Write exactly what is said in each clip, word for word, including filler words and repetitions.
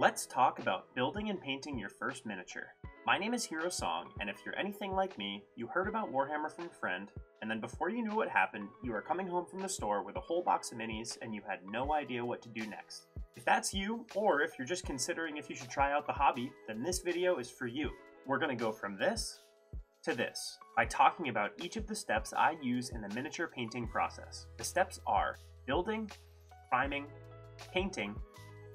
Let's talk about building and painting your first miniature. My name is Hero Song, and if you're anything like me, you heard about Warhammer from a friend, and then before you knew what happened, you were coming home from the store with a whole box of minis and you had no idea what to do next. If that's you, or if you're just considering if you should try out the hobby, then this video is for you. We're going to go from this to this by talking about each of the steps I use in the miniature painting process. The steps are building, priming, painting,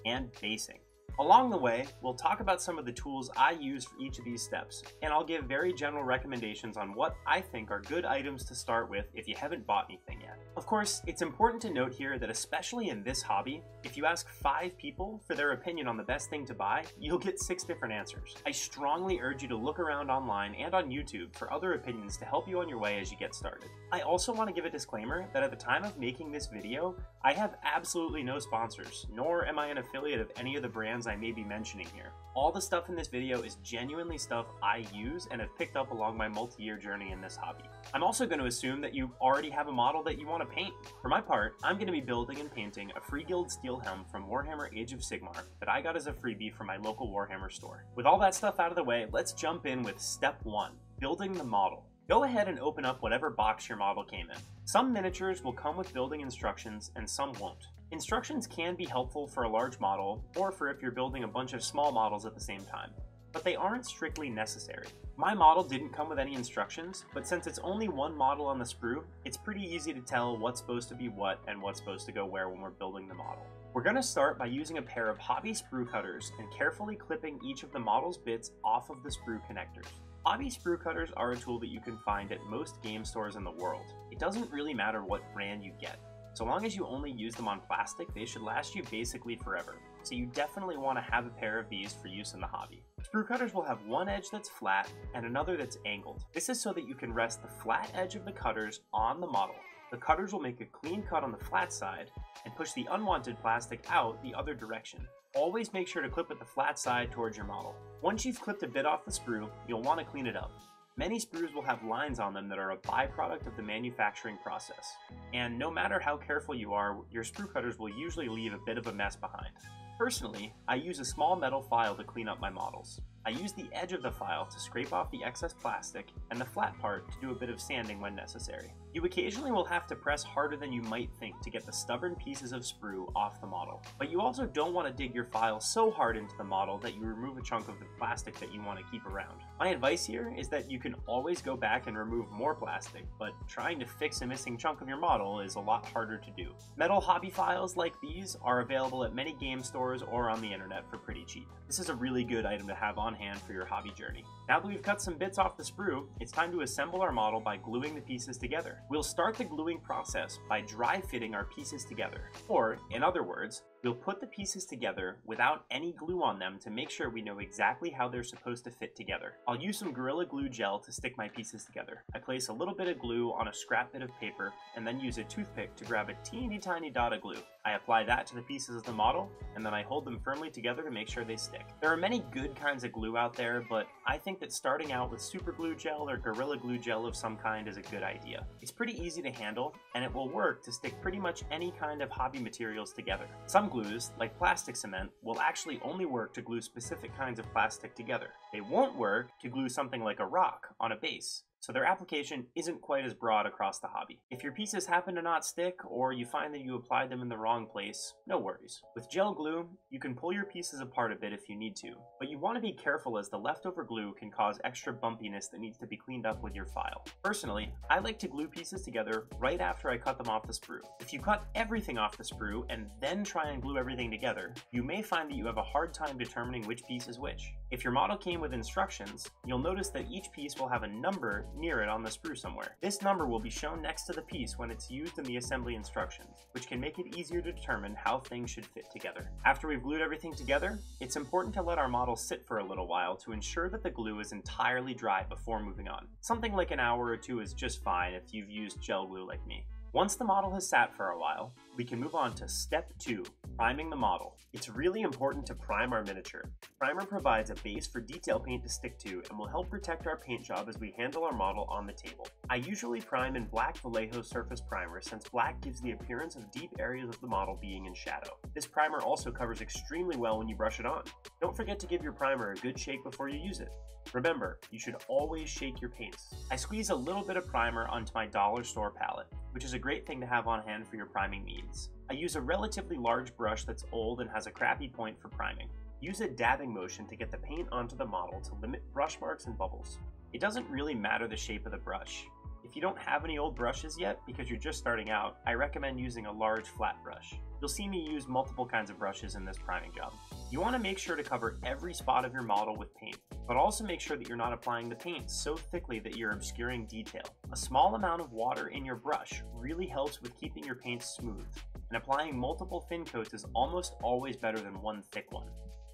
and basing. Along the way, we'll talk about some of the tools I use for each of these steps, and I'll give very general recommendations on what I think are good items to start with if you haven't bought anything yet. Of course, it's important to note here that especially in this hobby, if you ask five people for their opinion on the best thing to buy, you'll get six different answers. I strongly urge you to look around online and on YouTube for other opinions to help you on your way as you get started. I also want to give a disclaimer that at the time of making this video, I have absolutely no sponsors, nor am I an affiliate of any of the brands I may be mentioning here. All the stuff in this video is genuinely stuff I use and have picked up along my multi-year journey in this hobby. I'm also going to assume that you already have a model that you want to paint. For my part, I'm going to be building and painting a Free Guild steel helm from Warhammer Age of Sigmar that I got as a freebie from my local Warhammer store. With all that stuff out of the way, let's jump in with step one, building the model. Go ahead and open up whatever box your model came in. Some miniatures will come with building instructions and some won't. Instructions can be helpful for a large model or for if you're building a bunch of small models at the same time, but they aren't strictly necessary. My model didn't come with any instructions, but since it's only one model on the sprue, it's pretty easy to tell what's supposed to be what and what's supposed to go where when we're building the model. We're going to start by using a pair of hobby sprue cutters and carefully clipping each of the model's bits off of the sprue connectors. Hobby sprue cutters are a tool that you can find at most game stores in the world. It doesn't really matter what brand you get. So long as you only use them on plastic, they should last you basically forever. So you definitely want to have a pair of these for use in the hobby. Sprue cutters will have one edge that's flat and another that's angled. This is so that you can rest the flat edge of the cutters on the model. The cutters will make a clean cut on the flat side and push the unwanted plastic out the other direction. Always make sure to clip at the flat side towards your model. Once you've clipped a bit off the sprue, you'll want to clean it up. Many sprues will have lines on them that are a byproduct of the manufacturing process, and no matter how careful you are, your sprue cutters will usually leave a bit of a mess behind. Personally, I use a small metal file to clean up my models. I use the edge of the file to scrape off the excess plastic and the flat part to do a bit of sanding when necessary. You occasionally will have to press harder than you might think to get the stubborn pieces of sprue off the model, but you also don't want to dig your file so hard into the model that you remove a chunk of the plastic that you want to keep around. My advice here is that you can always go back and remove more plastic, but trying to fix a missing chunk of your model is a lot harder to do. Metal hobby files like these are available at many game stores or on the internet for pretty cheap. This is a really good item to have on hand for your hobby journey. Now that we've cut some bits off the sprue, it's time to assemble our model by gluing the pieces together. We'll start the gluing process by dry fitting our pieces together, or in other words, we'll put the pieces together without any glue on them to make sure we know exactly how they're supposed to fit together. I'll use some Gorilla Glue gel to stick my pieces together. I place a little bit of glue on a scrap bit of paper and then use a toothpick to grab a teeny tiny dot of glue. I apply that to the pieces of the model and then I hold them firmly together to make sure they stick. There are many good kinds of glue out there, but I think that starting out with super glue gel or Gorilla Glue gel of some kind is a good idea. It's pretty easy to handle and it will work to stick pretty much any kind of hobby materials together. Some glues, like plastic cement, will actually only work to glue specific kinds of plastic together. They won't work to glue something like a rock on a base, so their application isn't quite as broad across the hobby. If your pieces happen to not stick, or you find that you applied them in the wrong place, no worries. With gel glue, you can pull your pieces apart a bit if you need to, but you want to be careful as the leftover glue can cause extra bumpiness that needs to be cleaned up with your file. Personally, I like to glue pieces together right after I cut them off the sprue. If you cut everything off the sprue and then try and glue everything together, you may find that you have a hard time determining which piece is which. If your model came with instructions, you'll notice that each piece will have a number near it on the sprue somewhere. This number will be shown next to the piece when it's used in the assembly instructions, which can make it easier to determine how things should fit together. After we've glued everything together, it's important to let our model sit for a little while to ensure that the glue is entirely dry before moving on. Something like an hour or two is just fine if you've used gel glue like me. Once the model has sat for a while, we can move on to step two, priming the model. It's really important to prime our miniature. Primer provides a base for detail paint to stick to and will help protect our paint job as we handle our model on the table. I usually prime in black Vallejo surface primer since black gives the appearance of deep areas of the model being in shadow. This primer also covers extremely well when you brush it on. Don't forget to give your primer a good shake before you use it. Remember, you should always shake your paints. I squeeze a little bit of primer onto my dollar store palette, which is a great thing to have on hand for your priming needs. I use a relatively large brush that's old and has a crappy point for priming. Use a dabbing motion to get the paint onto the model to limit brush marks and bubbles. It doesn't really matter the shape of the brush. If you don't have any old brushes yet because you're just starting out, I recommend using a large flat brush. You'll see me use multiple kinds of brushes in this priming job. You want to make sure to cover every spot of your model with paint, but also make sure that you're not applying the paint so thickly that you're obscuring detail. A small amount of water in your brush really helps with keeping your paint smooth, and applying multiple thin coats is almost always better than one thick one.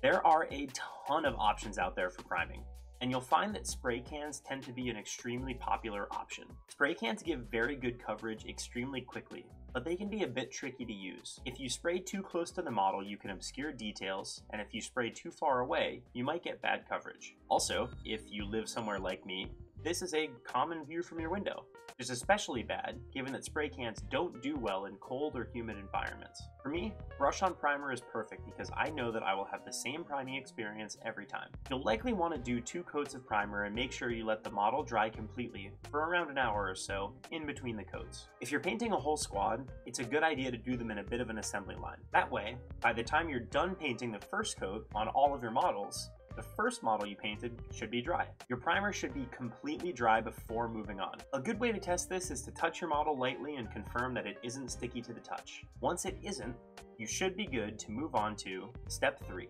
There are a ton of options out there for priming, and you'll find that spray cans tend to be an extremely popular option. Spray cans give very good coverage extremely quickly, but they can be a bit tricky to use. If you spray too close to the model, you can obscure details, and if you spray too far away, you might get bad coverage. Also, if you live somewhere like me, this is a common view from your window, which is especially bad given that spray cans don't do well in cold or humid environments. For me, brush-on primer is perfect because I know that I will have the same priming experience every time. You'll likely want to do two coats of primer and make sure you let the model dry completely for around an hour or so in between the coats. If you're painting a whole squad, it's a good idea to do them in a bit of an assembly line. That way, by the time you're done painting the first coat on all of your models, the first model you painted should be dry. Your primer should be completely dry before moving on. A good way to test this is to touch your model lightly and confirm that it isn't sticky to the touch. Once it isn't, you should be good to move on to step three,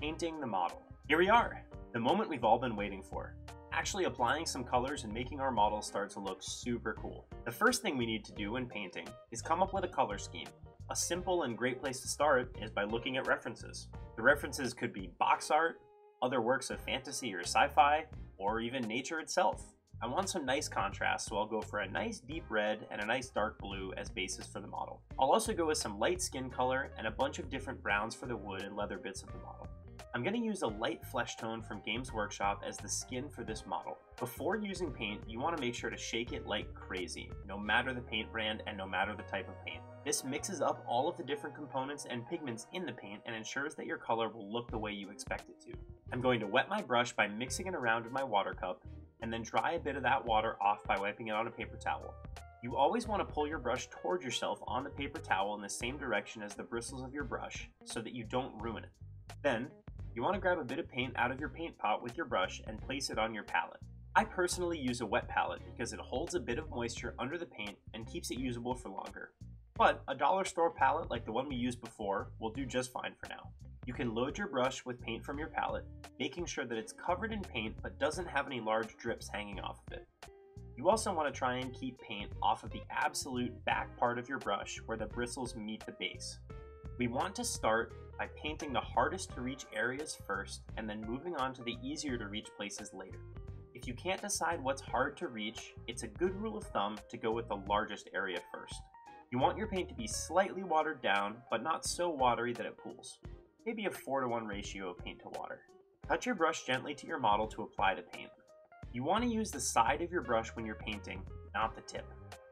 painting the model. Here we are, the moment we've all been waiting for. Actually applying some colors and making our model start to look super cool. The first thing we need to do when painting is come up with a color scheme. A simple and great place to start is by looking at references. The references could be box art, other works of fantasy or sci-fi, or even nature itself. I want some nice contrast, so I'll go for a nice deep red and a nice dark blue as bases for the model. I'll also go with some light skin color and a bunch of different browns for the wood and leather bits of the model. I'm going to use a light flesh tone from Games Workshop as the skin for this model. Before using paint, you want to make sure to shake it like crazy, no matter the paint brand and no matter the type of paint. This mixes up all of the different components and pigments in the paint and ensures that your color will look the way you expect it to. I'm going to wet my brush by mixing it around in my water cup, and then dry a bit of that water off by wiping it on a paper towel. You always want to pull your brush toward yourself on the paper towel in the same direction as the bristles of your brush so that you don't ruin it. Then, you want to grab a bit of paint out of your paint pot with your brush and place it on your palette. I personally use a wet palette because it holds a bit of moisture under the paint and keeps it usable for longer. But a dollar store palette like the one we used before will do just fine for now. You can load your brush with paint from your palette, making sure that it's covered in paint but doesn't have any large drips hanging off of it. You also want to try and keep paint off of the absolute back part of your brush where the bristles meet the base. We want to start by painting the hardest to reach areas first and then moving on to the easier to reach places later. If you can't decide what's hard to reach, it's a good rule of thumb to go with the largest area first. You want your paint to be slightly watered down, but not so watery that it pools. Maybe a four to one ratio of paint to water. Touch your brush gently to your model to apply the paint. You want to use the side of your brush when you're painting, not the tip.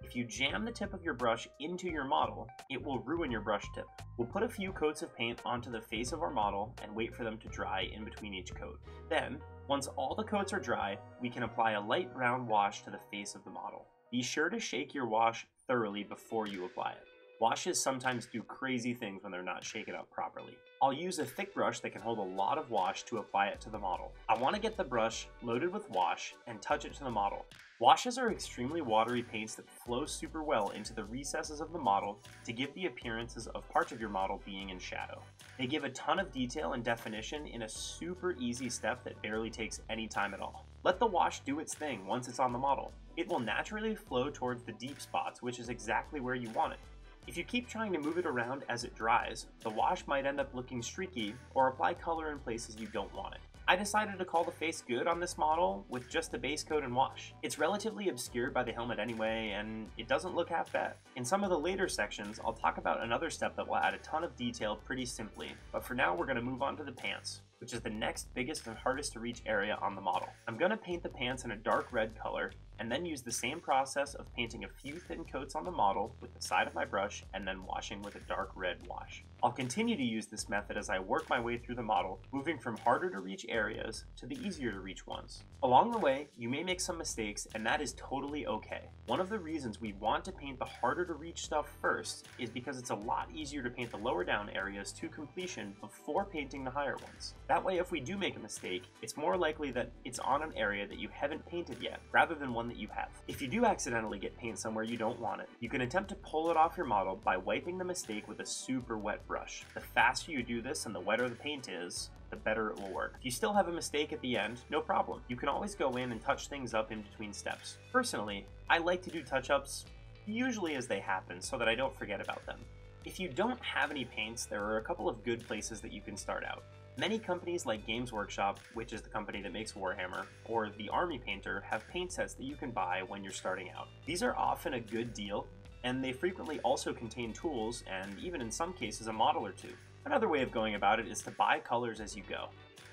If you jam the tip of your brush into your model, it will ruin your brush tip. We'll put a few coats of paint onto the face of our model and wait for them to dry in between each coat. Then, once all the coats are dry, we can apply a light brown wash to the face of the model. Be sure to shake your wash thoroughly before you apply it. Washes sometimes do crazy things when they're not shaken up properly. I'll use a thick brush that can hold a lot of wash to apply it to the model. I want to get the brush loaded with wash and touch it to the model. Washes are extremely watery paints that flow super well into the recesses of the model to give the appearances of parts of your model being in shadow. They give a ton of detail and definition in a super easy step that barely takes any time at all. Let the wash do its thing once it's on the model. It will naturally flow towards the deep spots, which is exactly where you want it. If you keep trying to move it around as it dries, the wash might end up looking streaky or apply color in places you don't want it. I decided to call the face good on this model with just the base coat and wash. It's relatively obscured by the helmet anyway, and it doesn't look half bad. In some of the later sections, I'll talk about another step that will add a ton of detail pretty simply, but for now we're going to move on to the pants, which is the next biggest and hardest to reach area on the model. I'm going to paint the pants in a dark red color, and then use the same process of painting a few thin coats on the model with the side of my brush and then washing with a dark red wash. I'll continue to use this method as I work my way through the model, moving from harder to reach areas to the easier to reach ones. Along the way, you may make some mistakes, and that is totally okay. One of the reasons we want to paint the harder to reach stuff first is because it's a lot easier to paint the lower down areas to completion before painting the higher ones. That way, if we do make a mistake, it's more likely that it's on an area that you haven't painted yet, rather than one that you have. If you do accidentally get paint somewhere you don't want it, you can attempt to pull it off your model by wiping the mistake with a super wet brush. The faster you do this and the wetter the paint is, the better it will work. If you still have a mistake at the end, no problem. You can always go in and touch things up in between steps. Personally, I like to do touch-ups usually as they happen so that I don't forget about them. If you don't have any paints, there are a couple of good places that you can start out. Many companies like Games Workshop, which is the company that makes Warhammer, or The Army Painter, have paint sets that you can buy when you're starting out. These are often a good deal, and they frequently also contain tools and even in some cases a model or two. Another way of going about it is to buy colors as you go.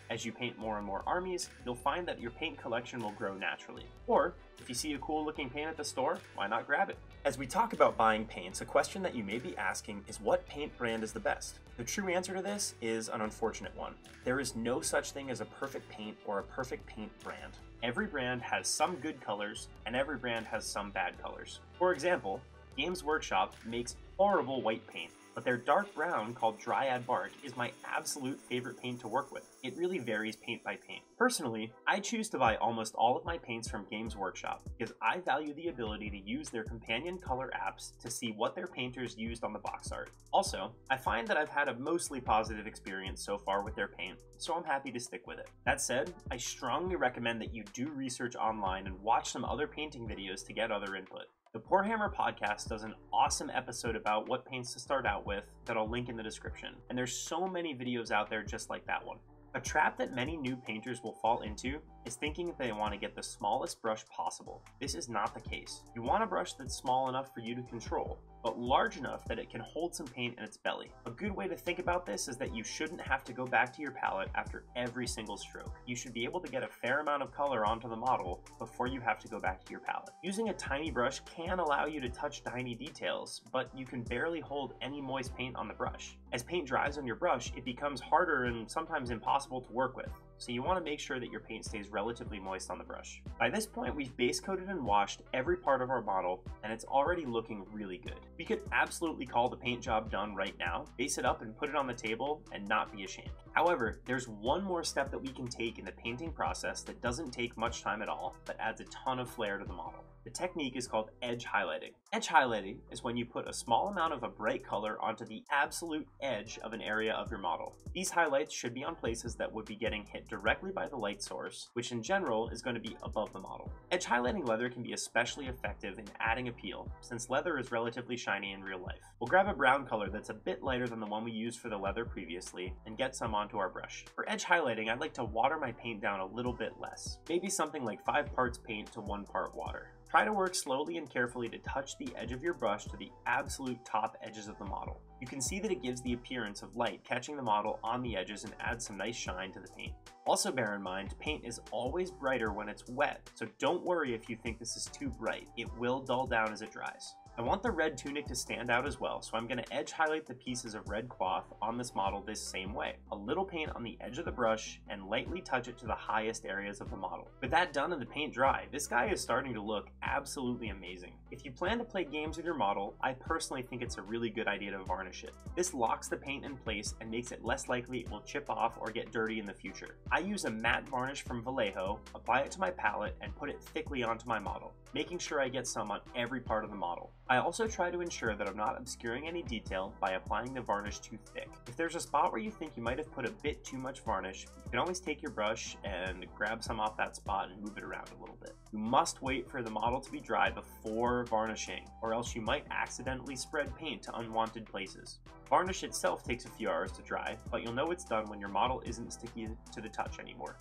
As you paint more and more armies, you'll find that your paint collection will grow naturally. Or, if you see a cool looking paint at the store, why not grab it? As we talk about buying paints, a question that you may be asking is what paint brand is the best? The true answer to this is an unfortunate one. There is no such thing as a perfect paint or a perfect paint brand. Every brand has some good colors, and every brand has some bad colors. For example, Games Workshop makes horrible white paint, but their dark brown called Dryad Bark is my absolute favorite paint to work with. It really varies paint by paint. Personally, I choose to buy almost all of my paints from Games Workshop because I value the ability to use their companion color apps to see what their painters used on the box art. Also, I find that I've had a mostly positive experience so far with their paint, so I'm happy to stick with it. That said, I strongly recommend that you do research online and watch some other painting videos to get other input. The Poorhammer Podcast does an awesome episode about what paints to start out with that I'll link in the description, and there's so many videos out there just like that one. A trap that many new painters will fall into is thinking that they want to get the smallest brush possible. This is not the case. You want a brush that's small enough for you to control, but large enough that it can hold some paint in its belly. A good way to think about this is that you shouldn't have to go back to your palette after every single stroke. You should be able to get a fair amount of color onto the model before you have to go back to your palette. Using a tiny brush can allow you to touch tiny details, but you can barely hold any moist paint on the brush. As paint dries on your brush, it becomes harder and sometimes impossible to work with, so you want to make sure that your paint stays relatively moist on the brush. By this point, we've base coated and washed every part of our model, and it's already looking really good. We could absolutely call the paint job done right now, base it up and put it on the table, and not be ashamed. However, there's one more step that we can take in the painting process that doesn't take much time at all, but adds a ton of flair to the model. The technique is called edge highlighting. Edge highlighting is when you put a small amount of a bright color onto the absolute edge of an area of your model. These highlights should be on places that would be getting hit directly by the light source, which in general is going to be above the model. Edge highlighting leather can be especially effective in adding appeal, since leather is relatively shiny in real life. We'll grab a brown color that's a bit lighter than the one we used for the leather previously and get some onto our brush. For edge highlighting, I'd like to water my paint down a little bit less, maybe something like five parts paint to one part water. Try to work slowly and carefully to touch the edge of your brush to the absolute top edges of the model. You can see that it gives the appearance of light catching the model on the edges and adds some nice shine to the paint. Also bear in mind, paint is always brighter when it's wet, so don't worry if you think this is too bright. It will dull down as it dries. I want the red tunic to stand out as well, so I'm going to edge highlight the pieces of red cloth on this model this same way. A little paint on the edge of the brush and lightly touch it to the highest areas of the model. With that done and the paint dry, this guy is starting to look absolutely amazing. If you plan to play games with your model, I personally think it's a really good idea to varnish it. This locks the paint in place and makes it less likely it will chip off or get dirty in the future. I use a matte varnish from Vallejo, apply it to my palette, and put it thickly onto my model, making sure I get some on every part of the model. I also try to ensure that I'm not obscuring any detail by applying the varnish too thick. If there's a spot where you think you might have put a bit too much varnish, you can always take your brush and grab some off that spot and move it around a little bit. You must wait for the model to be dry before varnishing, or else you might accidentally spread paint to unwanted places. Varnish itself takes a few hours to dry, but you'll know it's done when your model isn't sticky to the touch anymore.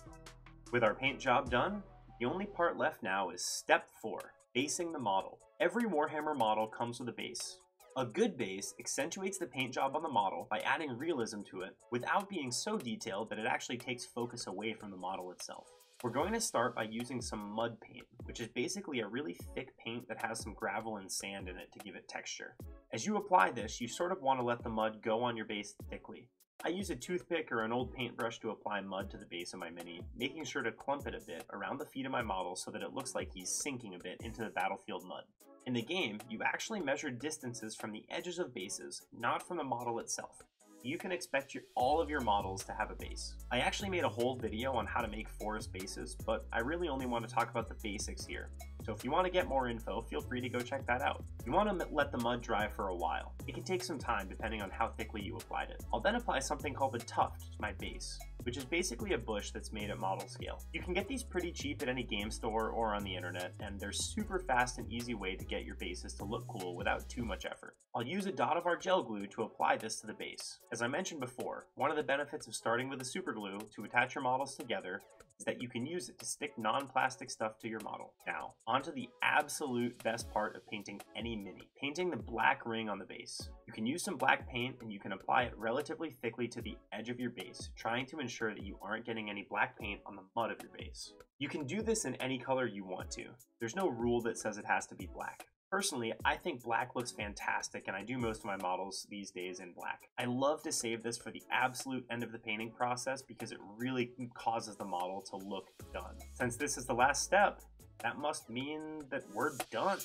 With our paint job done, the only part left now is step four, basing the model. Every Warhammer model comes with a base. A good base accentuates the paint job on the model by adding realism to it without being so detailed that it actually takes focus away from the model itself. We're going to start by using some mud paint, which is basically a really thick paint that has some gravel and sand in it to give it texture. As you apply this, you sort of want to let the mud go on your base thickly. I use a toothpick or an old paintbrush to apply mud to the base of my mini, making sure to clump it a bit around the feet of my model so that it looks like he's sinking a bit into the battlefield mud. In the game, you actually measure distances from the edges of bases, not from the model itself. You can expect your, all of your models to have a base. I actually made a whole video on how to make forest bases, but I really only want to talk about the basics here. So if you want to get more info, feel free to go check that out. You want to let the mud dry for a while. It can take some time depending on how thickly you applied it. I'll then apply something called a tuft to my base, which is basically a bush that's made at model scale. You can get these pretty cheap at any game store or on the internet, and they're super fast and easy way to get your bases to look cool without too much effort. I'll use a dot of our gel glue to apply this to the base. As I mentioned before, one of the benefits of starting with the super glue to attach your models together is that you can use it to stick non-plastic stuff to your model. Now, onto the absolute best part of painting any mini, painting the black ring on the base. You can use some black paint and you can apply it relatively thickly to the edge of your base, trying to ensure that you aren't getting any black paint on the mud of your base. You can do this in any color you want to. There's no rule that says it has to be black. Personally, I think black looks fantastic, and I do most of my models these days in black. I love to save this for the absolute end of the painting process because it really causes the model to look done. Since this is the last step, that must mean that we're done.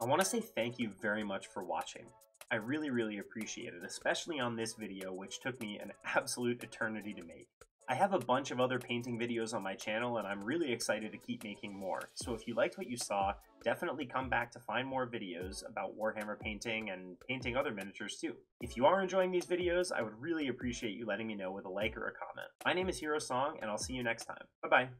I want to say thank you very much for watching. I really, really appreciate it, especially on this video, which took me an absolute eternity to make. I have a bunch of other painting videos on my channel, and I'm really excited to keep making more. So if you liked what you saw, definitely come back to find more videos about Warhammer painting and painting other miniatures too. If you are enjoying these videos, I would really appreciate you letting me know with a like or a comment. My name is Hero Song, and I'll see you next time. Bye-bye.